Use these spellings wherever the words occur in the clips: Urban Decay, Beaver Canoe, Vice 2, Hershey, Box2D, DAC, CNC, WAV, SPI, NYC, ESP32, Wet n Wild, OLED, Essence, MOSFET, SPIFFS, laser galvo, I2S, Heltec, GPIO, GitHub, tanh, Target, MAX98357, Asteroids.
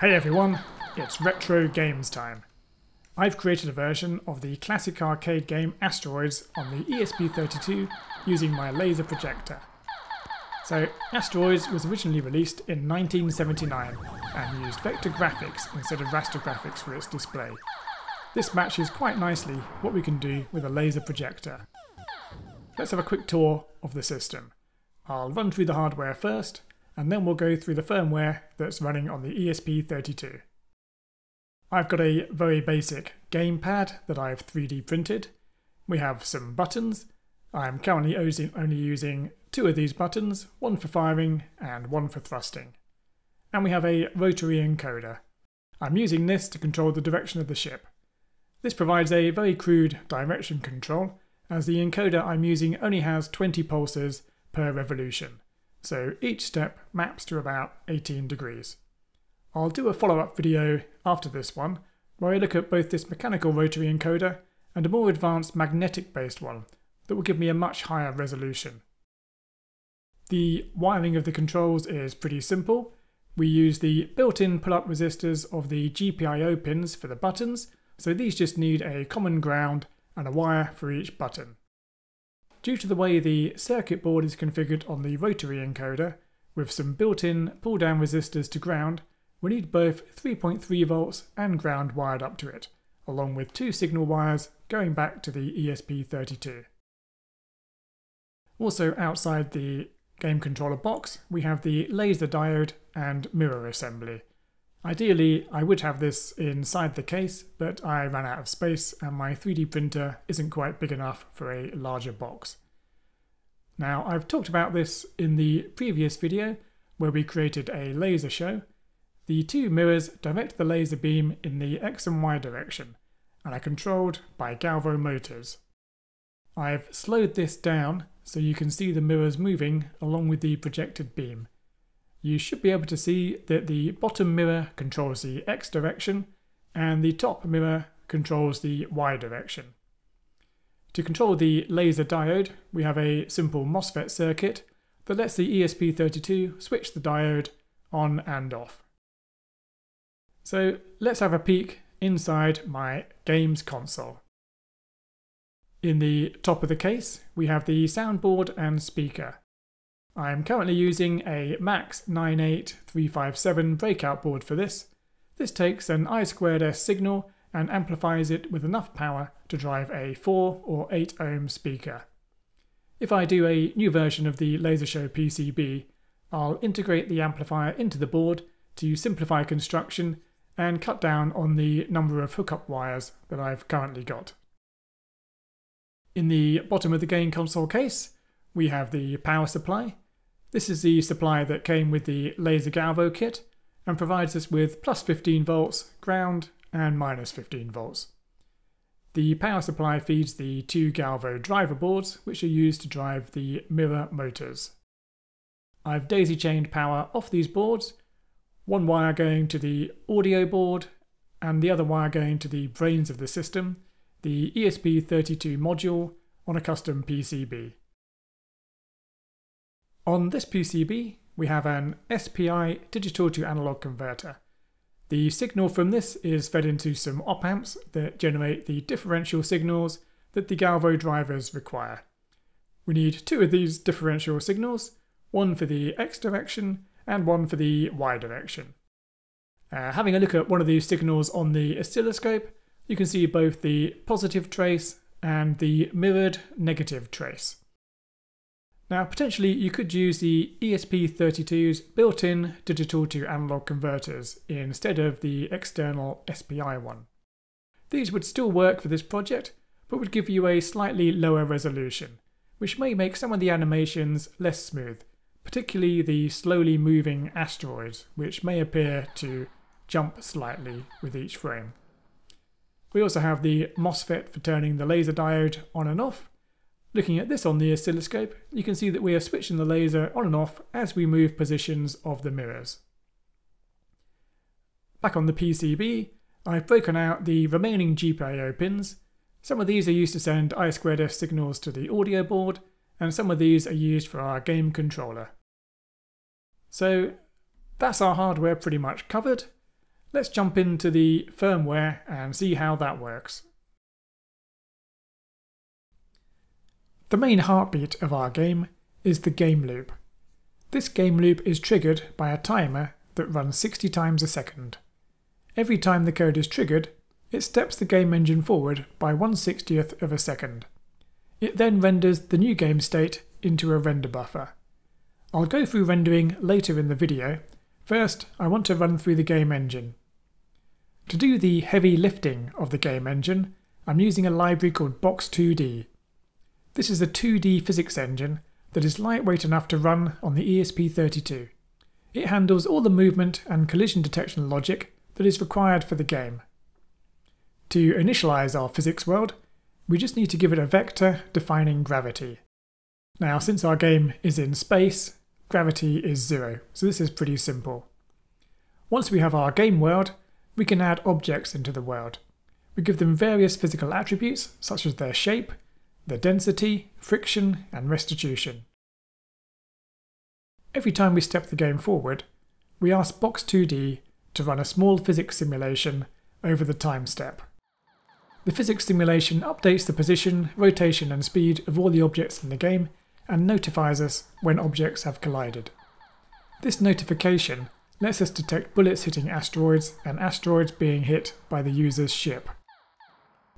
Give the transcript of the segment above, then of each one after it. Hey everyone, it's retro games time. I've created a version of the classic arcade game Asteroids on the ESP32 using my laser projector. So Asteroids was originally released in 1979 and used vector graphics instead of raster graphics for its display. This matches quite nicely what we can do with a laser projector. Let's have a quick tour of the system. I'll run through the hardware first, and then we'll go through the firmware that's running on the ESP32. I've got a very basic gamepad that I've 3D printed. We have some buttons. I'm currently only using two of these buttons, one for firing and one for thrusting. And we have a rotary encoder. I'm using this to control the direction of the ship. This provides a very crude direction control, as the encoder I'm using only has 20 pulses per revolution. So each step maps to about 18 degrees. I'll do a follow-up video after this one, where I look at both this mechanical rotary encoder and a more advanced magnetic-based one that will give me a much higher resolution. The wiring of the controls is pretty simple. We use the built-in pull-up resistors of the GPIO pins for the buttons, so these just need a common ground and a wire for each button. Due to the way the circuit board is configured on the rotary encoder, with some built-in pull-down resistors to ground, we need both 3.3 volts and ground wired up to it, along with two signal wires going back to the ESP32. Also outside the game controller box, we have the laser diode and mirror assembly. Ideally, I would have this inside the case, but I ran out of space and my 3D printer isn't quite big enough for a larger box. Now, I've talked about this in the previous video where we created a laser show. The two mirrors direct the laser beam in the X and Y direction and are controlled by galvo motors. I've slowed this down so you can see the mirrors moving along with the projected beam. You should be able to see that the bottom mirror controls the X direction and the top mirror controls the Y direction. To control the laser diode, we have a simple MOSFET circuit that lets the ESP32 switch the diode on and off. So let's have a peek inside my games console. In the top of the case, we have the soundboard and speaker. I'm currently using a MAX98357 breakout board for this. This takes an I2S signal and amplifies it with enough power to drive a 4 or 8 ohm speaker. If I do a new version of the laser show PCB, I'll integrate the amplifier into the board to simplify construction and cut down on the number of hookup wires that I've currently got. In the bottom of the game console case, we have the power supply. This is the supply that came with the laser galvo kit and provides us with plus 15 volts ground and minus 15 volts. The power supply feeds the two galvo driver boards, which are used to drive the mirror motors. I've daisy-chained power off these boards, one wire going to the audio board and the other wire going to the brains of the system, the ESP32 module on a custom PCB. On this PCB, we have an SPI digital to analog converter. The signal from this is fed into some op-amps that generate the differential signals that the galvo drivers require. We need two of these differential signals, one for the X direction and one for the Y direction. Having a look at one of these signals on the oscilloscope, you can see both the positive trace and the mirrored negative trace. Now, potentially you could use the ESP32's built-in digital to analog converters instead of the external SPI one. These would still work for this project, but would give you a slightly lower resolution, which may make some of the animations less smooth, particularly the slowly moving asteroids, which may appear to jump slightly with each frame. We also have the MOSFET for turning the laser diode on and off. Looking at this on the oscilloscope, you can see that we are switching the laser on and off as we move positions of the mirrors. Back on the PCB, I've broken out the remaining GPIO pins. Some of these are used to send I2S signals to the audio board, and some of these are used for our game controller. So that's our hardware pretty much covered. Let's jump into the firmware and see how that works. The main heartbeat of our game is the game loop. This game loop is triggered by a timer that runs 60 times a second. Every time the code is triggered, it steps the game engine forward by 1/60th of a second. It then renders the new game state into a render buffer. I'll go through rendering later in the video. First, I want to run through the game engine. To do the heavy lifting of the game engine, I'm using a library called Box2D. This is a 2D physics engine that is lightweight enough to run on the ESP32. It handles all the movement and collision detection logic that is required for the game. To initialize our physics world, we just need to give it a vector defining gravity. Now, since our game is in space, gravity is 0, so this is pretty simple. Once we have our game world, we can add objects into the world. We give them various physical attributes such as their shape, their density, friction, and restitution. Every time we step the game forward, we ask Box2D to run a small physics simulation over the time step. The physics simulation updates the position, rotation, and speed of all the objects in the game and notifies us when objects have collided. This notification lets us detect bullets hitting asteroids and asteroids being hit by the user's ship.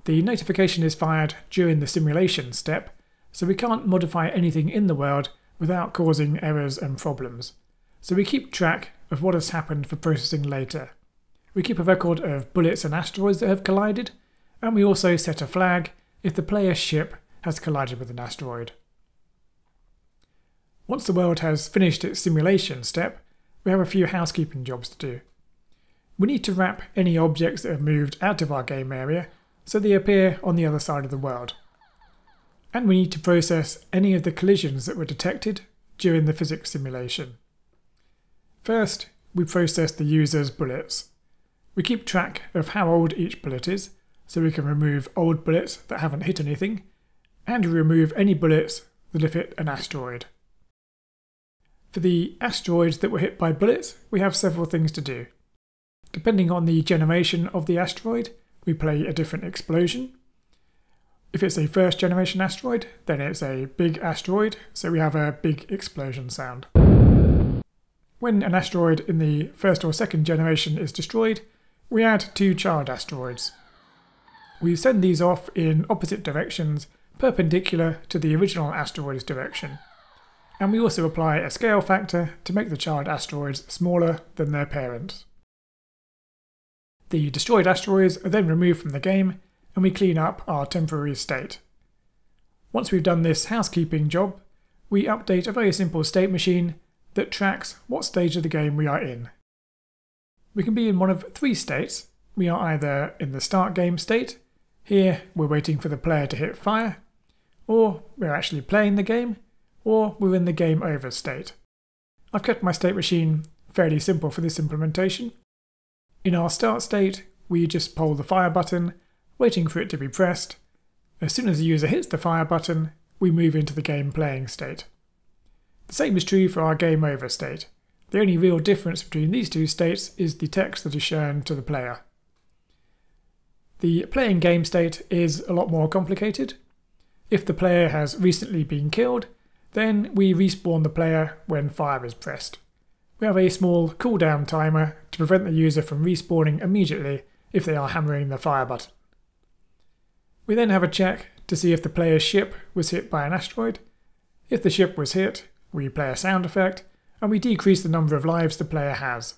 The notification is fired during the simulation step, so we can't modify anything in the world without causing errors and problems. So we keep track of what has happened for processing later. We keep a record of bullets and asteroids that have collided, and we also set a flag if the player's ship has collided with an asteroid. Once the world has finished its simulation step, we have a few housekeeping jobs to do. We need to wrap any objects that have moved out of our game area so they appear on the other side of the world. And we need to process any of the collisions that were detected during the physics simulation. First, we process the user's bullets. We keep track of how old each bullet is, so we can remove old bullets that haven't hit anything, and remove any bullets that have hit an asteroid. For the asteroids that were hit by bullets, we have several things to do. Depending on the generation of the asteroid, we play a different explosion. If it's a first generation asteroid, then it's a big asteroid, so we have a big explosion sound. When an asteroid in the first or second generation is destroyed, we add 2 child asteroids. We send these off in opposite directions, perpendicular to the original asteroid's direction. And we also apply a scale factor to make the child asteroids smaller than their parents. The destroyed asteroids are then removed from the game, and we clean up our temporary state. Once we've done this housekeeping job, we update a very simple state machine that tracks what stage of the game we are in. We can be in one of 3 states. We are either in the start game state, here we're waiting for the player to hit fire, or we're actually playing the game, or we're in the game over state. I've kept my state machine fairly simple for this implementation. In our start state, we just poll the fire button, waiting for it to be pressed. As soon as the user hits the fire button, we move into the game playing state. The same is true for our game over state. The only real difference between these 2 states is the text that is shown to the player. The playing game state is a lot more complicated. If the player has recently been killed, then we respawn the player when fire is pressed. We have a small cooldown timer to prevent the user from respawning immediately if they are hammering the fire button. We then have a check to see if the player's ship was hit by an asteroid. If the ship was hit, we play a sound effect, and we decrease the number of lives the player has.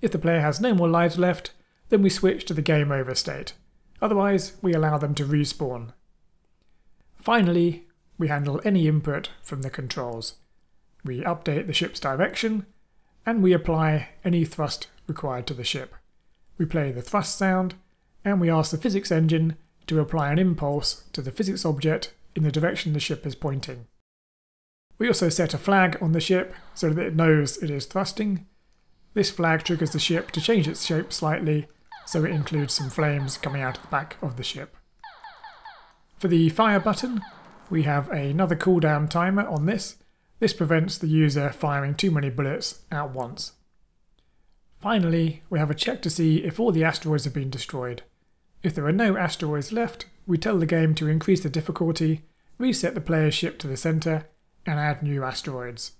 If the player has no more lives left, then we switch to the game over state. Otherwise, we allow them to respawn. Finally, we handle any input from the controls. We update the ship's direction, and we apply any thrust required to the ship. We play the thrust sound, and we ask the physics engine to apply an impulse to the physics object in the direction the ship is pointing. We also set a flag on the ship so that it knows it is thrusting. This flag triggers the ship to change its shape slightly, so it includes some flames coming out of the back of the ship. For the fire button, we have another cooldown timer on this. This prevents the user firing too many bullets at once. Finally, we have a check to see if all the asteroids have been destroyed. If there are no asteroids left, we tell the game to increase the difficulty, reset the player's ship to the center, and add new asteroids.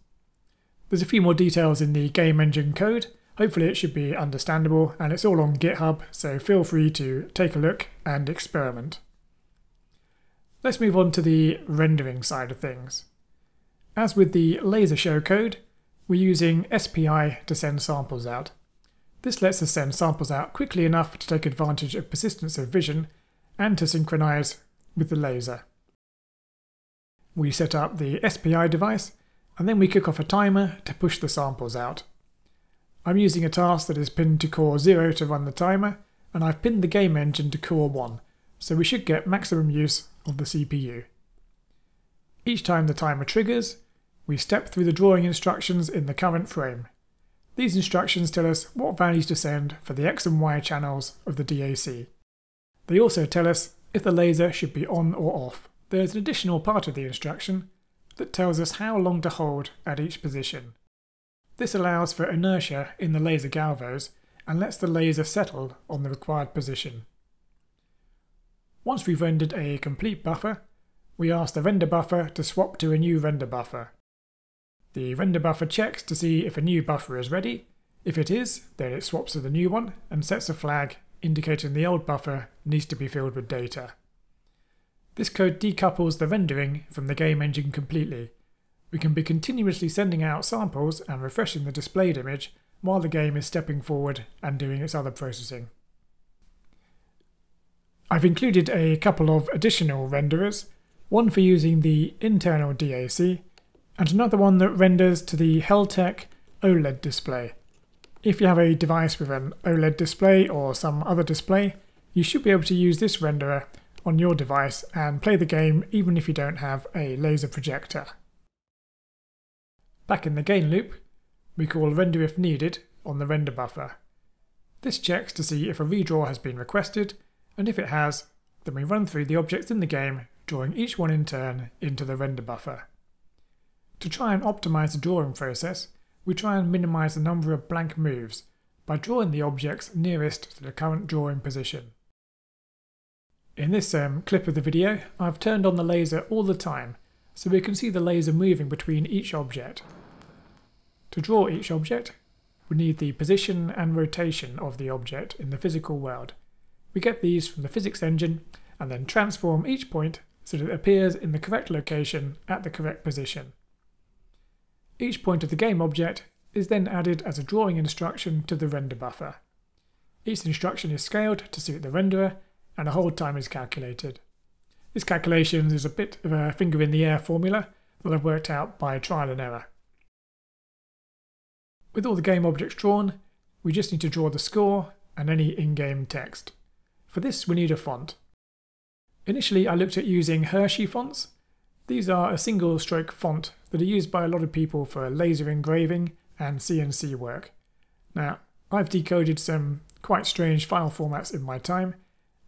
There's a few more details in the game engine code. Hopefully it should be understandable, and it's all on GitHub, so feel free to take a look and experiment. Let's move on to the rendering side of things. As with the laser show code, we're using SPI to send samples out. This lets us send samples out quickly enough to take advantage of persistence of vision and to synchronize with the laser. We set up the SPI device, and then we kick off a timer to push the samples out. I'm using a task that is pinned to core 0 to run the timer, and I've pinned the game engine to core 1, so we should get maximum use of the CPU. Each time the timer triggers, we step through the drawing instructions in the current frame. These instructions tell us what values to send for the X and Y channels of the DAC. They also tell us if the laser should be on or off. There's an additional part of the instruction that tells us how long to hold at each position. This allows for inertia in the laser galvos and lets the laser settle on the required position. Once we've rendered a complete buffer, we ask the render buffer to swap to a new render buffer. The render buffer checks to see if a new buffer is ready. If it is, then it swaps to the new one and sets a flag indicating the old buffer needs to be filled with data. This code decouples the rendering from the game engine completely. We can be continuously sending out samples and refreshing the displayed image while the game is stepping forward and doing its other processing. I've included a couple of additional renderers, one for using the internal DAC and another one that renders to the Heltec OLED display. If you have a device with an OLED display or some other display, you should be able to use this renderer on your device and play the game even if you don't have a laser projector. Back in the game loop, we call render if needed on the render buffer. This checks to see if a redraw has been requested, and if it has, then we run through the objects in the game, drawing each one in turn into the render buffer. To try and optimize the drawing process, we try and minimize the number of blank moves by drawing the objects nearest to the current drawing position. In this clip of the video, I've turned on the laser all the time, so we can see the laser moving between each object. To draw each object, we need the position and rotation of the object in the physical world. We get these from the physics engine and then transform each point so that it appears in the correct location at the correct position. Each point of the game object is then added as a drawing instruction to the render buffer. Each instruction is scaled to suit the renderer and a hold time is calculated. This calculation is a bit of a finger in the air formula that I've worked out by trial and error. With all the game objects drawn, we just need to draw the score and any in-game text. For this, we need a font. Initially, I looked at using Hershey fonts. These are a single stroke font that are used by a lot of people for laser engraving and CNC work. Now, I've decoded some quite strange file formats in my time,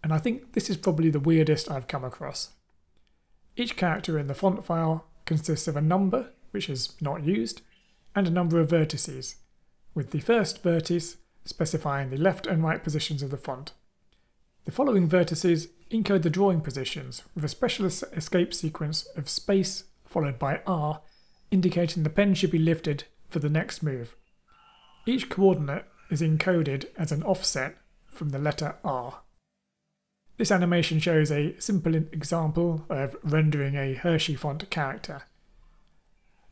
and I think this is probably the weirdest I've come across. Each character in the font file consists of a number, which is not used, and a number of vertices, with the first vertex specifying the left and right positions of the font. The following vertices encode the drawing positions with a special escape sequence of space followed by R, indicating the pen should be lifted for the next move. Each coordinate is encoded as an offset from the letter R. This animation shows a simple example of rendering a Hershey font character.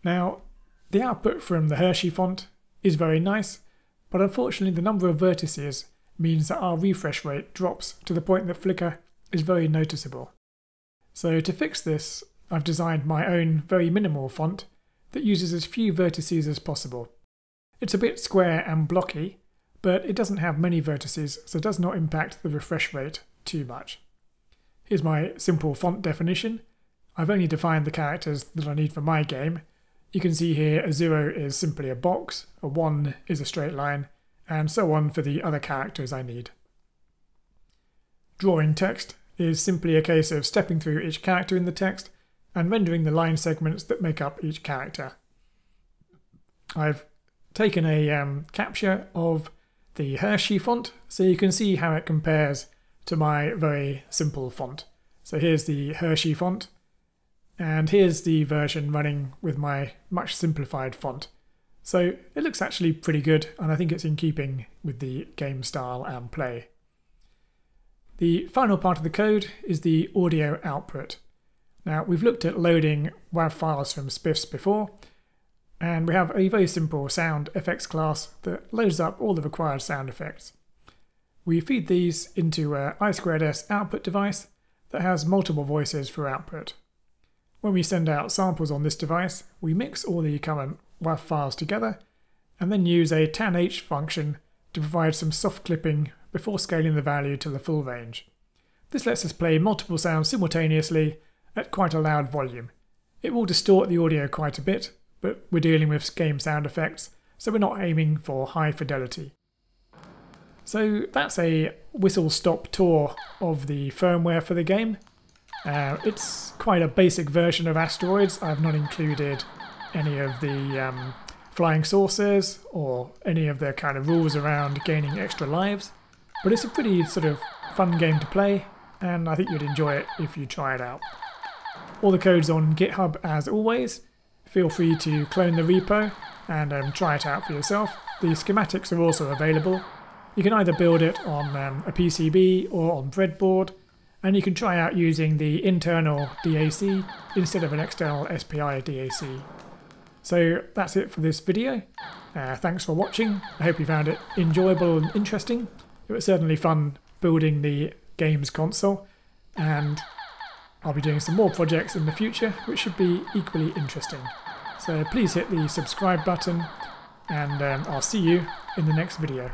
Now, the output from the Hershey font is very nice, but unfortunately the number of vertices means that our refresh rate drops to the point that flicker is very noticeable. So to fix this, I've designed my own very minimal font that uses as few vertices as possible. It's a bit square and blocky, but it doesn't have many vertices, so it does not impact the refresh rate too much. Here's my simple font definition. I've only defined the characters that I need for my game. You can see here a 0 is simply a box, a 1 is a straight line, and so on for the other characters I need. Drawing text is simply a case of stepping through each character in the text and rendering the line segments that make up each character. I've taken a capture of the Hershey font, so you can see how it compares to my very simple font. So here's the Hershey font, and here's the version running with my much simplified font. So it looks actually pretty good, and I think it's in keeping with the game style and play. The final part of the code is the audio output. Now, we've looked at loading WAV files from SPIFFS before, and we have a very simple sound effects class that loads up all the required sound effects. We feed these into an I2S output device that has multiple voices for output. When we send out samples on this device, we mix all the current WAV files together and then use a tanh function to provide some soft clipping before scaling the value to the full range. This lets us play multiple sounds simultaneously at quite a loud volume. It will distort the audio quite a bit, but we're dealing with game sound effects, so we're not aiming for high fidelity. So that's a whistle-stop tour of the firmware for the game. It's quite a basic version of Asteroids. I've not included any of the flying saucers or any of the kind of rules around gaining extra lives, but it's a pretty sort of fun game to play, and I think you'd enjoy it if you try it out. All the code's on GitHub as always. Feel free to clone the repo and try it out for yourself. The schematics are also available. You can either build it on a PCB or on breadboard, and you can try out using the internal DAC instead of an external SPI DAC. So that's it for this video. Thanks for watching. I hope you found it enjoyable and interesting. It was certainly fun building the games console, and I'll be doing some more projects in the future which should be equally interesting. So please hit the subscribe button, and I'll see you in the next video.